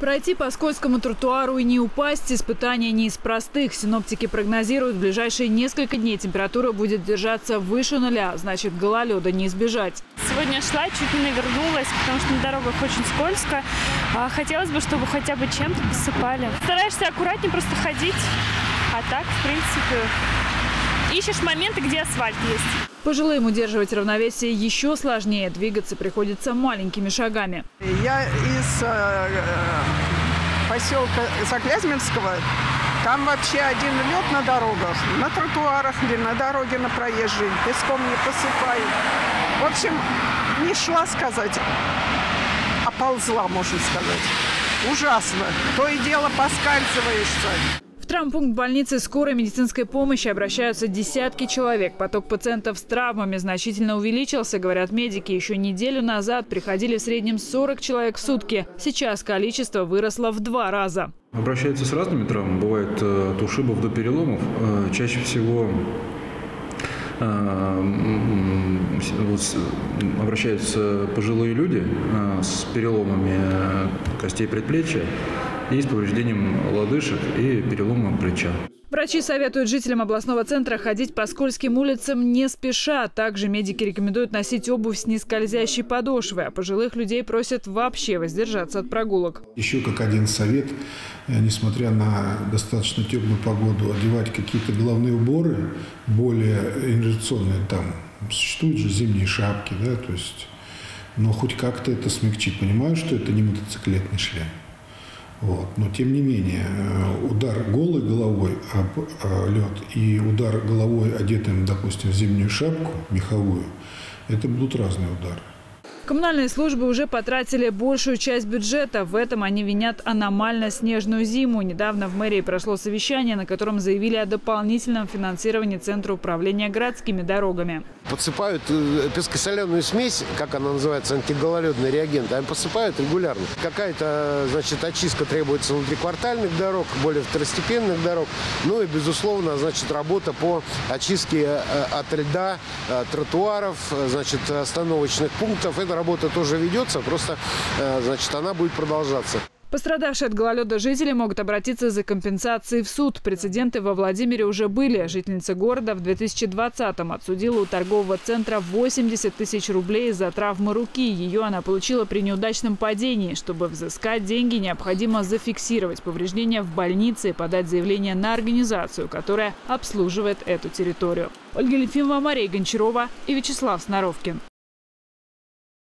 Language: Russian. Пройти по скользкому тротуару и не упасть – испытание не из простых. Синоптики прогнозируют, в ближайшие несколько дней температура будет держаться выше нуля, значит, гололеда не избежать. Сегодня шла, чуть не навернулась, потому что на дорогах очень скользко. Хотелось бы, чтобы хотя бы чем-то посыпали. Стараешься аккуратнее просто ходить, а так, в принципе, ищешь моменты, где асфальт есть. Пожилым удерживать равновесие еще сложнее. Двигаться приходится маленькими шагами. Я из поселка Заклязьминского. Там вообще один лед на дорогах, на тротуарах или на дороге, на проезжей. Песком не посыпают. В общем, не шла сказать, а ползла, можно сказать. Ужасно. То и дело поскальзываешься. В травмпункт больницы скорой медицинской помощи обращаются десятки человек. Поток пациентов с травмами значительно увеличился, говорят медики. Еще неделю назад приходили в среднем 40 человек в сутки. Сейчас количество выросло в 2 раза. Обращаются с разными травмами. Бывает от ушибов до переломов. Чаще всего обращаются пожилые люди с переломами костей предплечья и с повреждением лодыжек и переломом плеча. Врачи советуют жителям областного центра ходить по скользким улицам не спеша. Также медики рекомендуют носить обувь с нескользящей подошвой, а пожилых людей просят вообще воздержаться от прогулок. Еще как один совет, несмотря на достаточно теплую погоду, одевать какие-то головные уборы, более инерционные. Там существуют же зимние шапки, да, то есть, но хоть как-то это смягчить. Понимаю, что это не мотоциклетный шлем. Вот. Но тем не менее, удар голой головой об лед и удар головой, одетым, допустим, в зимнюю шапку меховую, это будут разные удары. Коммунальные службы уже потратили большую часть бюджета. В этом они винят аномально снежную зиму. Недавно в мэрии прошло совещание, на котором заявили о дополнительном финансировании Центра управления городскими дорогами. Подсыпают пескосоляную смесь, как она называется, антигололедный реагент, они посыпают регулярно. Какая-то, значит, очистка требуется внутриквартальных дорог, более второстепенных дорог. Ну и, безусловно, значит, работа по очистке от льда, тротуаров, значит, остановочных пунктов. Это работа тоже ведется, просто, значит, она будет продолжаться. Пострадавшие от гололеда жители могут обратиться за компенсацией в суд. Прецеденты во Владимире уже были. Жительница города в 2020-м отсудила у торгового центра 80 тысяч рублей за травмы руки. Ее она получила при неудачном падении. Чтобы взыскать деньги, необходимо зафиксировать повреждения в больнице и подать заявление на организацию, которая обслуживает эту территорию. Ольга Ельфимова, Мария Гончарова и Вячеслав Сноровкин.